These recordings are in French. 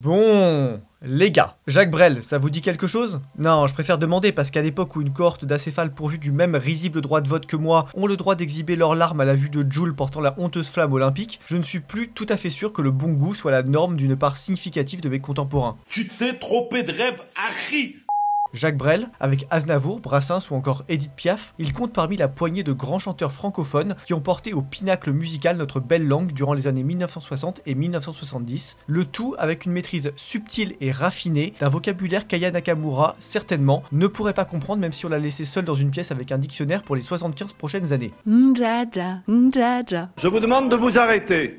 Bon, les gars, Jacques Brel, ça vous dit quelque chose? Non, je préfère demander parce qu'à l'époque où une cohorte d'acéphales pourvus du même risible droit de vote que moi ont le droit d'exhiber leurs larmes à la vue de Jules portant la honteuse flamme olympique, je ne suis plus tout à fait sûr que le bon goût soit la norme d'une part significative de mes contemporains. Tu t'es trompé de rêve, Harry! Jacques Brel, avec Aznavour, Brassens ou encore Édith Piaf, il compte parmi la poignée de grands chanteurs francophones qui ont porté au pinacle musical notre belle langue durant les années 1960 et 1970, le tout avec une maîtrise subtile et raffinée d'un vocabulaire qu'Aya Nakamura, certainement, ne pourrait pas comprendre même si on la laissait seule dans une pièce avec un dictionnaire pour les 75 prochaines années. Je vous demande de vous arrêter.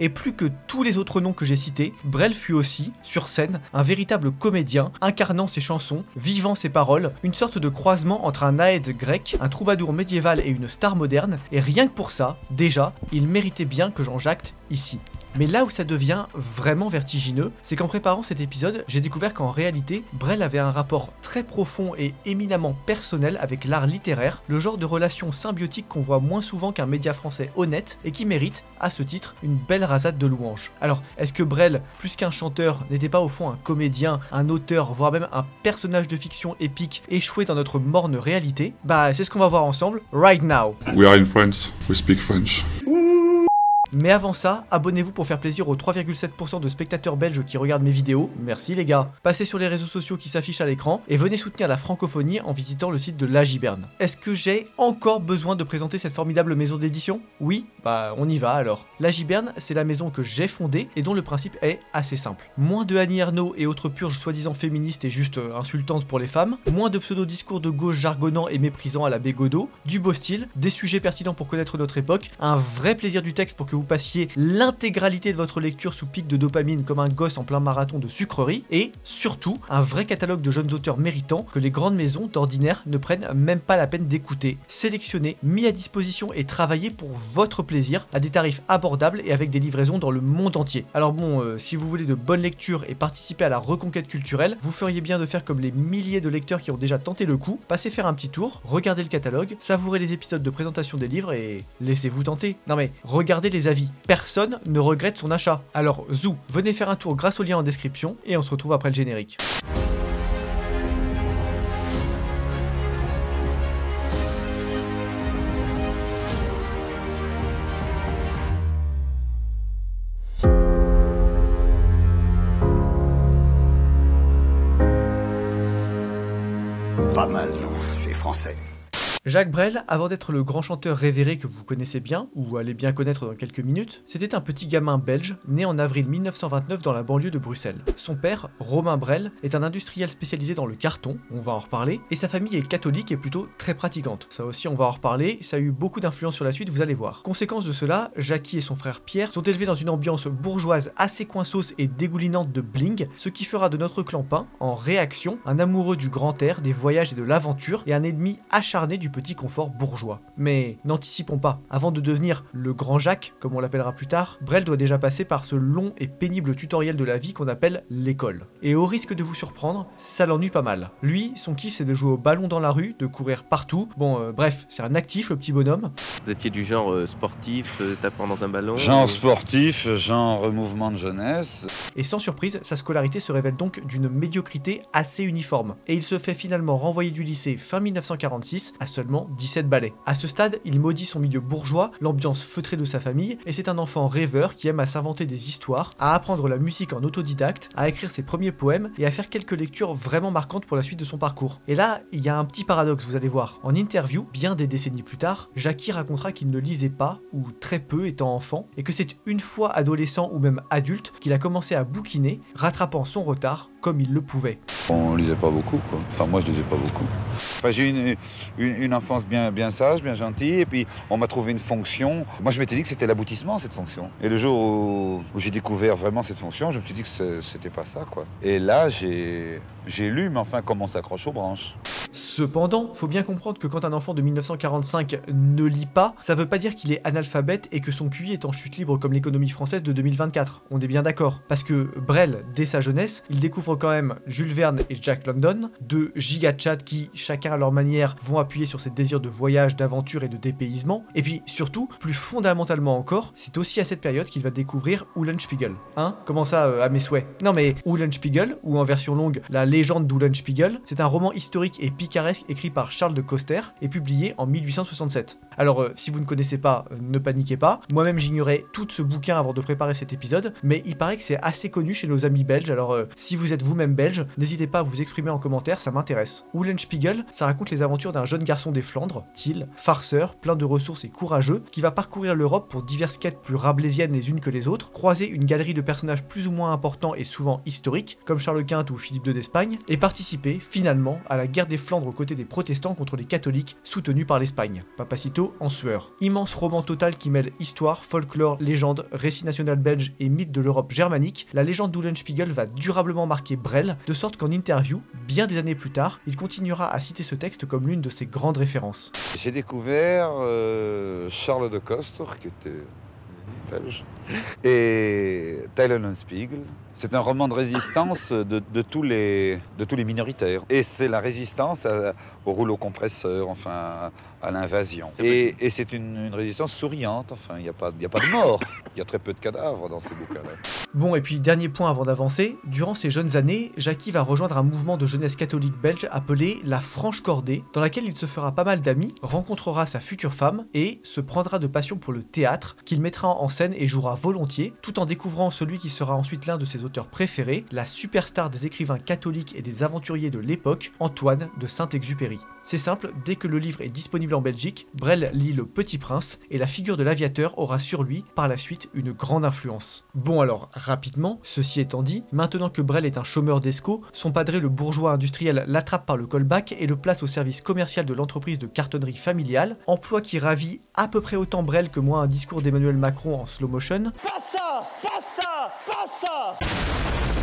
Et plus que tous les autres noms que j'ai cités, Brel fut aussi, sur scène, un véritable comédien, incarnant ses chansons, vivant ses paroles, une sorte de croisement entre un aède grec, un troubadour médiéval et une star moderne, et rien que pour ça, déjà, il méritait bien que j'en jacte ici. Mais là où ça devient vraiment vertigineux, c'est qu'en préparant cet épisode, j'ai découvert qu'en réalité, Brel avait un rapport très profond et éminemment personnel avec l'art littéraire, le genre de relation symbiotique qu'on voit moins souvent qu'un média français honnête et qui mérite, à ce titre, une belle rasade de louanges. Alors, est-ce que Brel, plus qu'un chanteur, n'était pas au fond un comédien, un auteur, voire même un personnage de fiction épique échoué dans notre morne réalité? Bah, c'est ce qu'on va voir ensemble, right now. We are in France, we speak French. Mais avant ça, abonnez-vous pour faire plaisir aux 3,7% de spectateurs belges qui regardent mes vidéos, merci les gars. Passez sur les réseaux sociaux qui s'affichent à l'écran et venez soutenir la francophonie en visitant le site de La Giberne. Est-ce que j'ai encore besoin de présenter cette formidable maison d'édition? Oui? Bah on y va alors. La Giberne, c'est la maison que j'ai fondée et dont le principe est assez simple. Moins de Annie Ernaux et autres purges soi-disant féministes et juste insultantes pour les femmes, moins de pseudo-discours de gauche jargonnant et méprisant à la Bégodeau, du beau style, des sujets pertinents pour connaître notre époque, un vrai plaisir du texte pour que vous passiez l'intégralité de votre lecture sous pic de dopamine comme un gosse en plein marathon de sucreries, et surtout un vrai catalogue de jeunes auteurs méritants que les grandes maisons d'ordinaire ne prennent même pas la peine d'écouter, sélectionnés, mis à disposition et travaillés pour votre plaisir à des tarifs abordables et avec des livraisons dans le monde entier. Alors bon, si vous voulez de bonnes lectures et participer à la reconquête culturelle, vous feriez bien de faire comme les milliers de lecteurs qui ont déjà tenté le coup, passez faire un petit tour, regardez le catalogue, savourez les épisodes de présentation des livres et laissez-vous tenter. Non mais, regardez les avis. Personne ne regrette son achat. Alors zou, venez faire un tour grâce au lien en description et on se retrouve après le générique. Pas mal, non, c'est français. Jacques Brel, avant d'être le grand chanteur révéré que vous connaissez bien, ou allez bien connaître dans quelques minutes, c'était un petit gamin belge, né en avril 1929 dans la banlieue de Bruxelles. Son père, Romain Brel, est un industriel spécialisé dans le carton, on va en reparler, et sa famille est catholique et plutôt très pratiquante. Ça aussi on va en reparler, ça a eu beaucoup d'influence sur la suite, vous allez voir. Conséquence de cela, Jackie et son frère Pierre sont élevés dans une ambiance bourgeoise assez coinceuse et dégoulinante de bling, ce qui fera de notre clampin, en réaction, un amoureux du grand air, des voyages et de l'aventure, et un ennemi acharné du petit confort bourgeois. Mais n'anticipons pas, avant de devenir le grand Jacques, comme on l'appellera plus tard, Brel doit déjà passer par ce long et pénible tutoriel de la vie qu'on appelle l'école. Et au risque de vous surprendre, ça l'ennuie pas mal. Lui, son kiff c'est de jouer au ballon dans la rue, de courir partout, bon bref, c'est un actif le petit bonhomme. Vous étiez du genre sportif, tapant dans un ballon... Genre sportif, genre mouvement de jeunesse... Et sans surprise, sa scolarité se révèle donc d'une médiocrité assez uniforme. Et il se fait finalement renvoyer du lycée fin 1946 à seulement 17 balais. À ce stade, il maudit son milieu bourgeois, l'ambiance feutrée de sa famille, et c'est un enfant rêveur qui aime à s'inventer des histoires, à apprendre la musique en autodidacte, à écrire ses premiers poèmes et à faire quelques lectures vraiment marquantes pour la suite de son parcours. Et là, il y a un petit paradoxe, vous allez voir. En interview, bien des décennies plus tard, Jackie racontera qu'il ne lisait pas, ou très peu étant enfant, et que c'est une fois adolescent ou même adulte qu'il a commencé à bouquiner, rattrapant son retard comme il le pouvait. On lisait pas beaucoup, quoi. Enfin, moi, je lisais pas beaucoup. Enfin, j'ai une enfance bien sage, bien gentille, et puis on m'a trouvé une fonction. Moi, je m'étais dit que c'était l'aboutissement, cette fonction. Et le jour où j'ai découvert vraiment cette fonction, je me suis dit que c'était pas ça, quoi. Et là, j'ai lu, mais enfin, comment on s'accroche aux branches. Cependant, faut bien comprendre que quand un enfant de 1945 ne lit pas, ça veut pas dire qu'il est analphabète et que son QI est en chute libre comme l'économie française de 2024. On est bien d'accord. Parce que Brel, dès sa jeunesse, il découvre quand même Jules Verne et Jack London, deux gigachats qui, chacun à leur manière, vont appuyer sur ses désirs de voyage, d'aventure et de dépaysement. Et puis surtout, plus fondamentalement encore, c'est aussi à cette période qu'il va découvrir Eulenspiegel. Hein? Comment ça, à mes souhaits? Non mais Eulenspiegel, ou en version longue, La légende d'Eulenspiegel, c'est un roman historique et picaresque écrit par Charles de Coster et publié en 1867. Alors si vous ne connaissez pas, ne paniquez pas. Moi-même j'ignorais tout ce bouquin avant de préparer cet épisode, mais il paraît que c'est assez connu chez nos amis belges, alors si vous êtes vous-même belge, n'hésitez pas à vous exprimer en commentaire, ça m'intéresse. Eulenspiegel, ça raconte les aventures d'un jeune garçon des Flandres, Thiel, farceur, plein de ressources et courageux, qui va parcourir l'Europe pour diverses quêtes plus rabelaisiennes les unes que les autres, croiser une galerie de personnages plus ou moins importants et souvent historiques, comme Charles Quint ou Philippe II d'Espagne, et participer, finalement, à la guerre des Flandres aux côtés des protestants contre les catholiques, soutenus par l'Espagne. Papacito en sueur. Immense roman total qui mêle histoire, folklore, légende, récit national belge et mythe de l'Europe germanique, La légende d'Eulenspiegel va durablement marquer Brel, de sorte qu'en interview, bien des années plus tard, il continuera à citer ce texte comme l'une de ses grandes références. J'ai découvert Charles de Coster, qui était belge, et Eulenspiegel. C'est un roman de résistance de tous les minoritaires. Et c'est la résistance au rouleau compresseur, enfin, à l'invasion. Et c'est une résistance souriante, enfin, il n'y a pas de mort. Il y a très peu de cadavres dans ces bouquins-là. Bon, et puis dernier point avant d'avancer, durant ses jeunes années, Jacky va rejoindre un mouvement de jeunesse catholique belge appelé la Franche-Cordée, dans laquelle il se fera pas mal d'amis, rencontrera sa future femme et se prendra de passion pour le théâtre, qu'il mettra en scène et jouera volontiers, tout en découvrant celui qui sera ensuite l'un de ses auteur préféré, la superstar des écrivains catholiques et des aventuriers de l'époque, Antoine de Saint-Exupéry. C'est simple, dès que le livre est disponible en Belgique, Brel lit Le Petit Prince et la figure de l'aviateur aura sur lui, par la suite, une grande influence. Bon alors, rapidement, ceci étant dit, maintenant que Brel est un chômeur d'escroc, son padré le bourgeois industriel l'attrape par le callback et le place au service commercial de l'entreprise de cartonnerie familiale, emploi qui ravit à peu près autant Brel que moi un discours d'Emmanuel Macron en slow motion. Pas ça, pas ça, pas ça.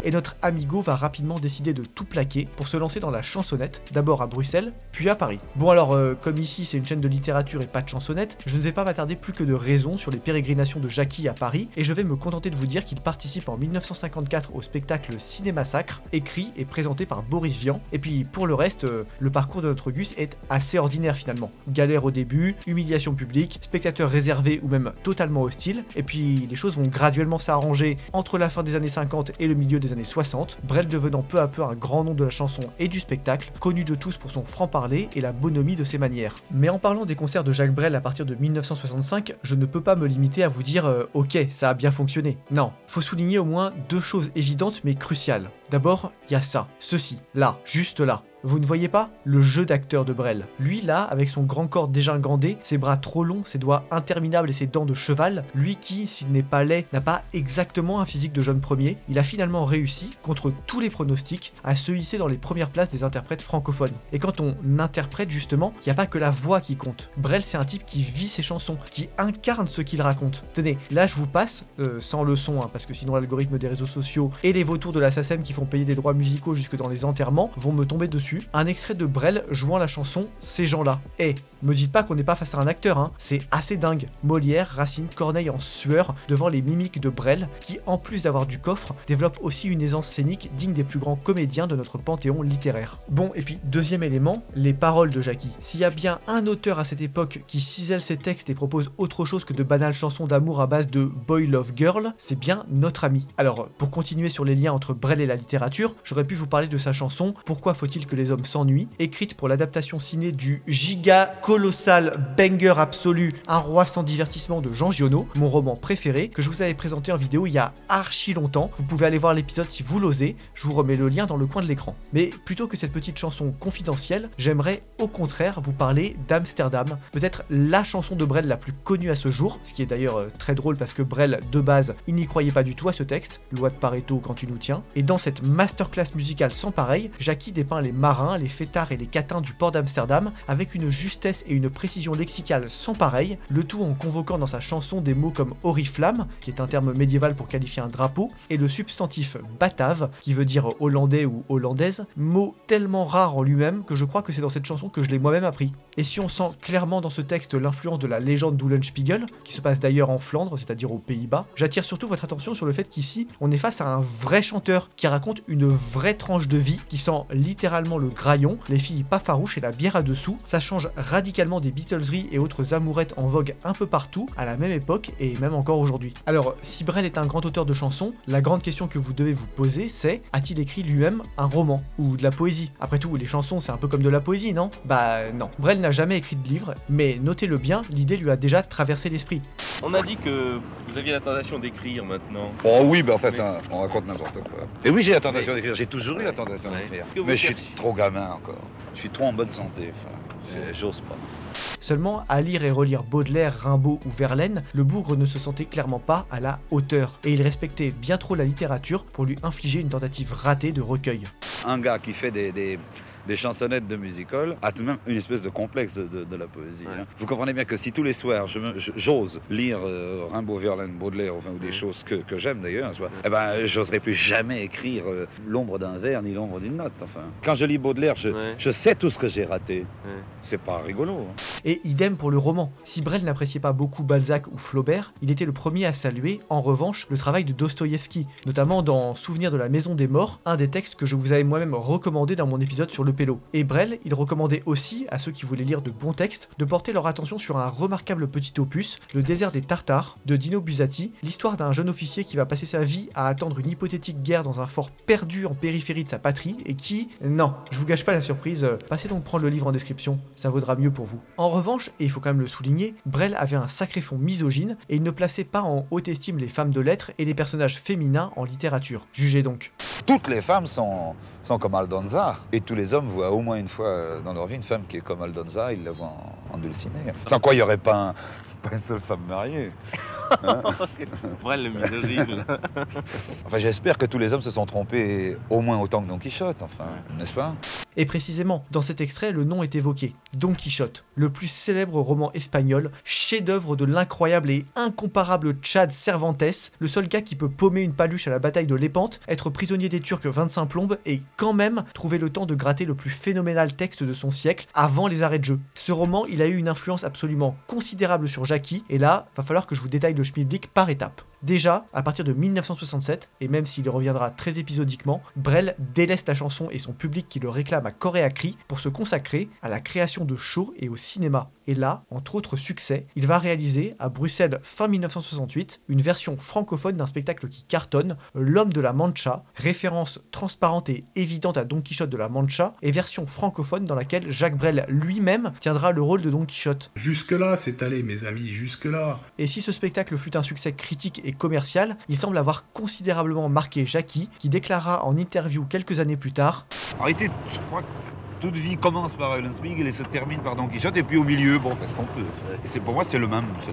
Et notre amigo va rapidement décider de tout plaquer pour se lancer dans la chansonnette, d'abord à Bruxelles, puis à Paris. Bon alors, comme ici c'est une chaîne de littérature et pas de chansonnette, je ne vais pas m'attarder plus que de raison sur les pérégrinations de Jacky à Paris, et je vais me contenter de vous dire qu'il participe en 1954 au spectacle Cinéma Sacre, écrit et présenté par Boris Vian, et puis pour le reste, le parcours de notre Gus est assez ordinaire finalement. Galère au début, humiliation publique, spectateurs réservés ou même totalement hostiles, et puis les choses vont graduellement s'arranger entre la fin des années 50 et le milieu des années 60, Brel devenant peu à peu un grand nom de la chanson et du spectacle, connu de tous pour son franc-parler et la bonhomie de ses manières. Mais en parlant des concerts de Jacques Brel à partir de 1965, je ne peux pas me limiter à vous dire « Ok, ça a bien fonctionné ». Non, faut souligner au moins deux choses évidentes mais cruciales. D'abord, il y a ça, ceci, là, juste là. Vous ne voyez pas le jeu d'acteur de Brel. Lui là, avec son grand corps dégingandé, ses bras trop longs, ses doigts interminables et ses dents de cheval, lui qui, s'il n'est pas laid, n'a pas exactement un physique de jeune premier, il a finalement réussi, contre tous les pronostics, à se hisser dans les premières places des interprètes francophones. Et quand on interprète justement, il n'y a pas que la voix qui compte. Brel c'est un type qui vit ses chansons, qui incarne ce qu'il raconte. Tenez, là je vous passe, sans le son, hein, parce que sinon l'algorithme des réseaux sociaux et les vautours de la SACEM qui font payer des droits musicaux jusque dans les enterrements vont me tomber dessus. Un extrait de Brel jouant la chanson « Ces gens-là ». Eh, me dites pas qu'on n'est pas face à un acteur, hein, c'est assez dingue. Molière, Racine, Corneille en sueur devant les mimiques de Brel, qui en plus d'avoir du coffre, développe aussi une aisance scénique digne des plus grands comédiens de notre panthéon littéraire. Bon, et puis deuxième élément, les paroles de Jacky. S'il y a bien un auteur à cette époque qui cisèle ses textes et propose autre chose que de banales chansons d'amour à base de « Boy Love Girl », c'est bien notre ami. Alors, pour continuer sur les liens entre Brel et la littérature, j'aurais pu vous parler de sa chanson « Pourquoi faut-il que les hommes s'ennuient », écrite pour l'adaptation ciné du giga colossal banger absolu Un roi sans divertissement de Jean Giono, mon roman préféré, que je vous avais présenté en vidéo il y a archi longtemps. Vous pouvez aller voir l'épisode si vous l'osez, je vous remets le lien dans le coin de l'écran. Mais plutôt que cette petite chanson confidentielle, j'aimerais au contraire vous parler d'Amsterdam, peut-être la chanson de Brel la plus connue à ce jour, ce qui est d'ailleurs très drôle parce que Brel, de base, il n'y croyait pas du tout à ce texte, loi de Pareto quand tu nous tiens. Et dans cette masterclass musicale sans pareil, Jacky dépeint les marques marins, les fêtards et les catins du port d'Amsterdam avec une justesse et une précision lexicale sans pareille, le tout en convoquant dans sa chanson des mots comme oriflamme, qui est un terme médiéval pour qualifier un drapeau, et le substantif batave, qui veut dire hollandais ou hollandaise, mot tellement rare en lui-même que je crois que c'est dans cette chanson que je l'ai moi-même appris. Et si on sent clairement dans ce texte l'influence de la légende d'Eulenspiegel, qui se passe d'ailleurs en Flandre, c'est-à-dire aux Pays-Bas, j'attire surtout votre attention sur le fait qu'ici, on est face à un vrai chanteur qui raconte une vraie tranche de vie, qui sent littéralement le graillon, les filles pas farouches et la bière à dessous. Ça change radicalement des Beatleseries et autres amourettes en vogue un peu partout, à la même époque et même encore aujourd'hui. Alors, si Brel est un grand auteur de chansons, la grande question que vous devez vous poser, c'est a-t-il écrit lui-même un roman ou de la poésie? Après tout, les chansons, c'est un peu comme de la poésie, non? Bah non. Brel n'a jamais écrit de livre, mais notez-le bien, l'idée lui a déjà traversé l'esprit. On a dit que vous aviez la tentation d'écrire maintenant. Oh oui, bah enfin, ça, on raconte n'importe quoi. Et oui, j'ai la tentation d'écrire, j'ai toujours eu la tentation d'écrire. Mais je suis trop gamin encore. Je suis trop en bonne santé, enfin, j'ose pas. Seulement, à lire et relire Baudelaire, Rimbaud ou Verlaine, le bougre ne se sentait clairement pas à la hauteur. Et il respectait bien trop la littérature pour lui infliger une tentative ratée de recueil. Un gars qui fait des chansonnettes de music-hall a tout de même une espèce de complexe de la poésie. Ouais. Hein. Vous comprenez bien que si tous les soirs j'ose lire Rimbaud, Verlaine, Baudelaire, enfin, ou des choses que j'aime d'ailleurs, eh ben, j'oserais plus jamais écrire l'ombre d'un vers ni l'ombre d'une note. Enfin. Quand je lis Baudelaire, je sais tout ce que j'ai raté. Ouais. C'est pas rigolo. Hein. Et idem pour le roman. Si Brel n'appréciait pas beaucoup Balzac ou Flaubert, il était le premier à saluer, en revanche, le travail de Dostoïevski, notamment dans Souvenir de la Maison des Morts, un des textes que je vous avais moi-même recommandé dans mon épisode sur le Pélo. Et Brel, il recommandait aussi à ceux qui voulaient lire de bons textes de porter leur attention sur un remarquable petit opus, Le désert des Tartares, de Dino Buzzati, l'histoire d'un jeune officier qui va passer sa vie à attendre une hypothétique guerre dans un fort perdu en périphérie de sa patrie et qui... Non, je vous gâche pas la surprise, passez donc prendre le livre en description, ça vaudra mieux pour vous. En revanche, et il faut quand même le souligner, Brel avait un sacré fond misogyne et il ne plaçait pas en haute estime les femmes de lettres et les personnages féminins en littérature. Jugez donc. Toutes les femmes sont comme Aldonza, et tous les hommes voient au moins une fois dans leur vie une femme qui est comme Aldonza, ils la voient en dulciné. Sans quoi il n'y aurait pas une seule femme mariée. Hein? Brel, le misogyne. Enfin, j'espère que tous les hommes se sont trompés au moins autant que Don Quichotte, enfin, n'est-ce pas? Et précisément, dans cet extrait, le nom est évoqué. Don Quichotte, le plus célèbre roman espagnol, chef-d'œuvre de l'incroyable et incomparable Chad Cervantes, le seul gars qui peut paumer une paluche à la bataille de Lépante, être prisonnier des Turcs 25 plombes et quand même trouver le temps de gratter le plus phénoménal texte de son siècle avant les arrêts de jeu. Ce roman, il a eu une influence absolument considérable sur Jackie, et là, va falloir que je vous détaille le schmilblick par étapes. Déjà, à partir de 1967, et même s'il reviendra très épisodiquement, Brel délaisse la chanson et son public qui le réclame à cor et à cri pour se consacrer à la création de shows et au cinéma. Et là, entre autres succès, il va réaliser, à Bruxelles fin 1968, une version francophone d'un spectacle qui cartonne, L'Homme de la Mancha, référence transparente et évidente à Don Quichotte de la Mancha, et version francophone dans laquelle Jacques Brel lui-même tiendra le rôle de Don Quichotte. Jusque-là, c'est allé mes amis, jusque-là. Et si ce spectacle fut un succès critique et commercial, il semble avoir considérablement marqué Jackie, qui déclara en interview quelques années plus tard « Arrêtez, je crois que toute vie commence par Eulenspiegel et se termine par Don Quichotte, et puis au milieu, bon, parce qu'on peut. » Et pour moi, c'est le même, enfin.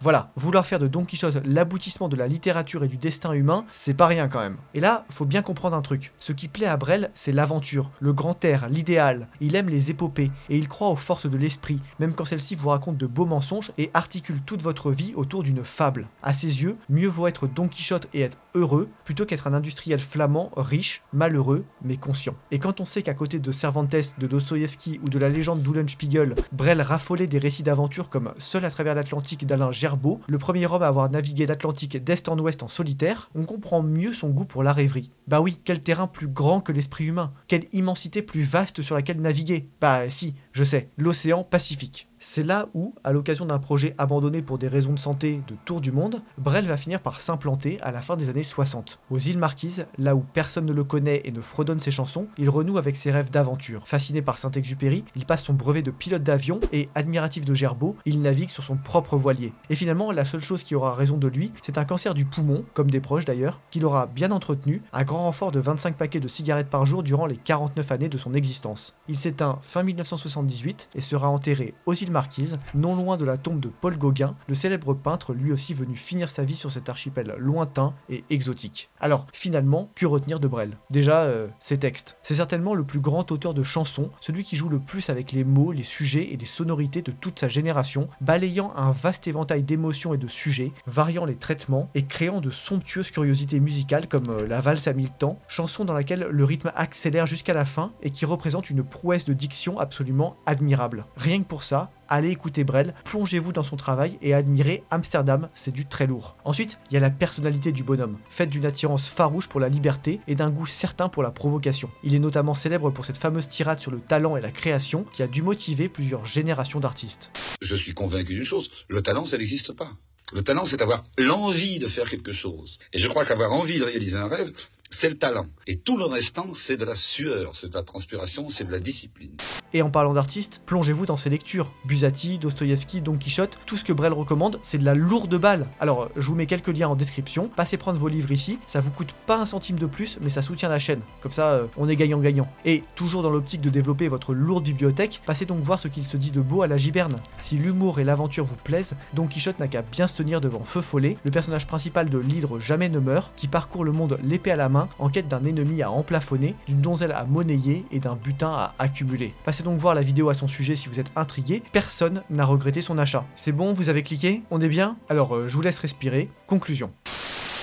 Voilà, vouloir faire de Don Quichotte l'aboutissement de la littérature et du destin humain, c'est pas rien quand même. Et là, faut bien comprendre un truc. Ce qui plaît à Brel, c'est l'aventure, le grand air, l'idéal. Il aime les épopées, et il croit aux forces de l'esprit, même quand celle-ci vous raconte de beaux mensonges et articule toute votre vie autour d'une fable. À ses yeux, mieux vaut être Don Quichotte et être heureux, plutôt qu'être un industriel flamand, riche, malheureux, mais conscient. Et quand on sait qu'à côté de Cervantes, de Dostoïevski ou de la légende d'Eulenspiegel, Brel raffolait des récits d'aventure comme Seul à travers l'Atlantique d'Alain Germain, le premier homme à avoir navigué l'Atlantique d'est en ouest en solitaire, on comprend mieux son goût pour la rêverie. Bah oui, quel terrain plus grand que l'esprit humain, quelle immensité plus vaste sur laquelle naviguer. Bah si, je sais, l'océan Pacifique. C'est là où, à l'occasion d'un projet abandonné pour des raisons de santé de tour du monde, Brel va finir par s'implanter à la fin des années 60. Aux îles Marquises, là où personne ne le connaît et ne fredonne ses chansons, il renoue avec ses rêves d'aventure. Fasciné par Saint-Exupéry, il passe son brevet de pilote d'avion et, admiratif de Gerbaud, il navigue sur son propre voilier. Et finalement, la seule chose qui aura raison de lui, c'est un cancer du poumon, comme des proches d'ailleurs, qu'il aura bien entretenu, à grand renfort de 25 paquets de cigarettes par jour durant les 49 années de son existence. Il s'éteint fin 1978 et sera enterré aux îles Marquise, non loin de la tombe de Paul Gauguin, le célèbre peintre lui aussi venu finir sa vie sur cet archipel lointain et exotique. Alors, finalement, que retenir de Brel? Déjà, ses textes. C'est certainement le plus grand auteur de chansons, celui qui joue le plus avec les mots, les sujets et les sonorités de toute sa génération, balayant un vaste éventail d'émotions et de sujets, variant les traitements et créant de somptueuses curiosités musicales comme la valse à 1000 temps, chanson dans laquelle le rythme accélère jusqu'à la fin et qui représente une prouesse de diction absolument admirable. Rien que pour ça, allez écouter Brel, plongez-vous dans son travail et admirez Amsterdam, c'est du très lourd. Ensuite, il y a la personnalité du bonhomme, faite d'une attirance farouche pour la liberté et d'un goût certain pour la provocation. Il est notamment célèbre pour cette fameuse tirade sur le talent et la création qui a dû motiver plusieurs générations d'artistes. Je suis convaincu d'une chose, le talent ça n'existe pas. Le talent c'est avoir l'envie de faire quelque chose. Et je crois qu'avoir envie de réaliser un rêve, c'est le talent. Et tout le restant, c'est de la sueur, c'est de la transpiration, c'est de la discipline. Et en parlant d'artistes, plongez-vous dans ses lectures. Busati, Dostoïevski, Don Quichotte, tout ce que Brel recommande, c'est de la lourde balle. Alors, je vous mets quelques liens en description, passez prendre vos livres ici, ça vous coûte pas un centime de plus, mais ça soutient la chaîne. Comme ça, on est gagnant-gagnant. Et, toujours dans l'optique de développer votre lourde bibliothèque, passez donc voir ce qu'il se dit de beau à la Giberne. Si l'humour et l'aventure vous plaisent, Don Quichotte n'a qu'à bien se tenir devant Feu Follet, le personnage principal de L'Hydre jamais ne meurt, qui parcourt le monde l'épée à la main, en quête d'un ennemi à emplafonner, d'une donzelle à monnayer et d'un butin à accumuler. Passez donc voir la vidéo à son sujet si vous êtes intrigué, personne n'a regretté son achat. C'est bon, vous avez cliqué? On est bien? Alors je vous laisse respirer, conclusion.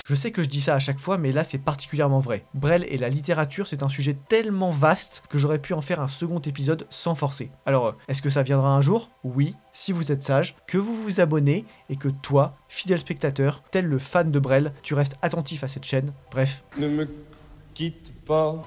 Je sais que je dis ça à chaque fois, mais là c'est particulièrement vrai. Brel et la littérature, c'est un sujet tellement vaste que j'aurais pu en faire un second épisode sans forcer. Alors, est-ce que ça viendra un jour? Oui, si vous êtes sage, que vous vous abonnez et que toi, fidèle spectateur, tel le fan de Brel, tu restes attentif à cette chaîne. Bref. Ne me quitte pas.